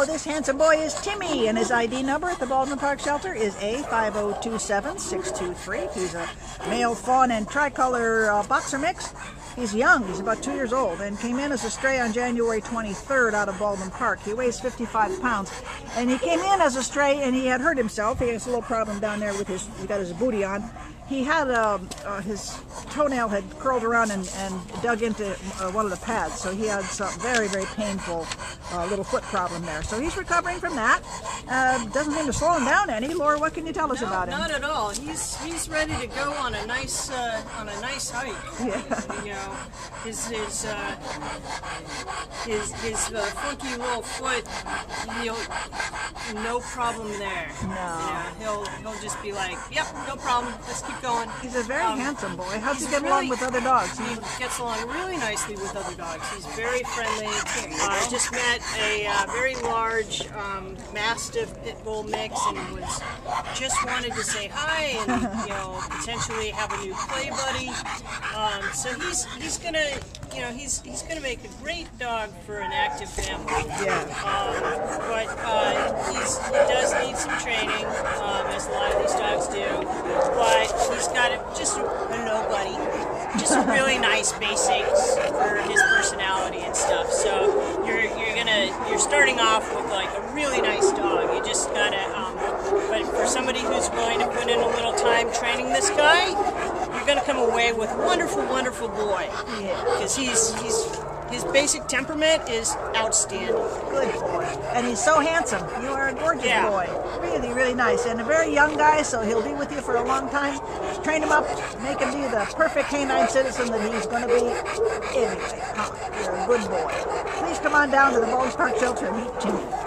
Hello, this handsome boy is Timmy, and his ID number at the Baldwin Park Shelter is A5027623. He's a male fawn and tricolor boxer mix. He's young, he's about 2 years old, and came in as a stray on January 23rd out of Baldwin Park. He weighs 55 pounds, and he came in as a stray, and he had hurt himself. He has a little problem down there with his, he got his booty on. He had, his toenail had curled around and dug into one of the pads, so he had some very, very painful little foot problem there. So he's recovering from that. Doesn't seem to slow him down any. Laura, what can you tell us about him? Not at all. He's ready to go on a nice hike. Yeah. You know, his funky little foot, no problem there. No. Yeah, he'll just be like, yep, no problem. Let's keep going. He's a very handsome boy. How does he get along with other dogs? He gets along really nicely with other dogs. He's very friendly. I just met a very large mastiff pit bull mix, and he was just wanted to say hi and potentially have a new play buddy. So he's gonna he's gonna make a great dog for an active family. Yeah. But he does need some training, as a lot of these dogs do. But he's got a nobody, just really nice basics for his personality and stuff. So you're starting off with like a really nice dog. You just gotta. But for somebody who's willing to put in a little time training this guy, you're gonna come away with a wonderful, wonderful boy. Yeah. Because his basic temperament is outstanding. Good boy. And he's so handsome. You are a gorgeous boy. Really, really nice. And a very young guy, so he'll be with you for a long time. Train him up, make him be the perfect canine citizen that he's going to be anyway. You're a good boy. Please come on down to the Baldwin Park Shelter and meet Timmy.